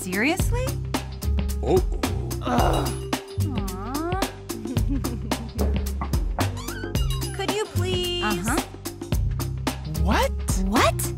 Seriously? Oh. Could you please? What? What?